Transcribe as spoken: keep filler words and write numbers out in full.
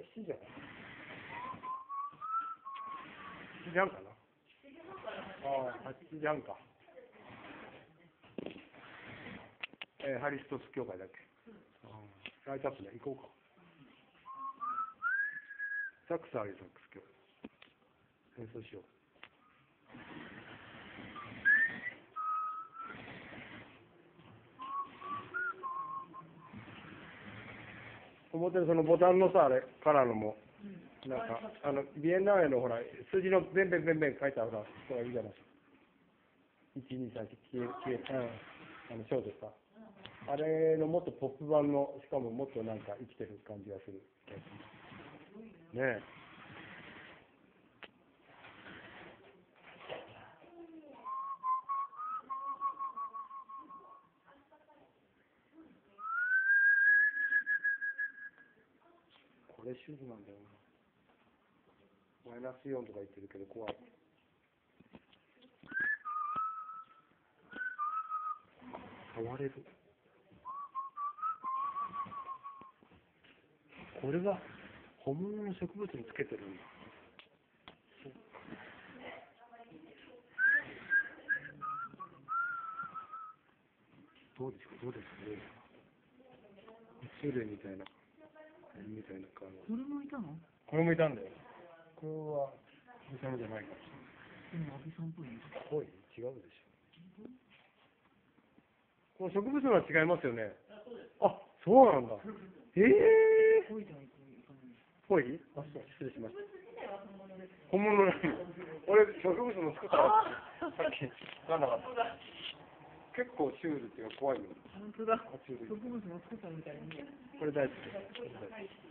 れ七じゃない七時半かなああ、はちじはんか。えー、ハリストス教会だっけ、ライトアップね、行こうか。サックスハリサックス教会演奏しよう。表のそのボタンのさ、あれ、カラーのも、なんか、あの、ビエンナーレのほら、数字のベンベンベンベン書いてあるから、人がいるじゃないですか。いち、に、さん、消え、消え、うん、あの、ショートさ。あれのもっとポップ版の、しかももっとなんか生きてる感じがする。ねえ。これ主婦なんだよな。マイナスよんとか言ってるけど怖い。触れる。これは本物の植物につけてるんだ。どうですかどうですかね。種類みたいな。みたいな感じ。これもいたの？これもいたんだよ。これはおじさんじゃないかもしれない。でもおじさんっぽい。ぽい？違うでしょ。この植物は違いますよね。あ、そうなんだ。ええー。ぽい？あ、そう。失礼しました。本物なの。俺植物の作ったさっきわかんなかった。結構シュールっていうか怖いよ。本当だ。植物の作ったみたいに。これ大好き。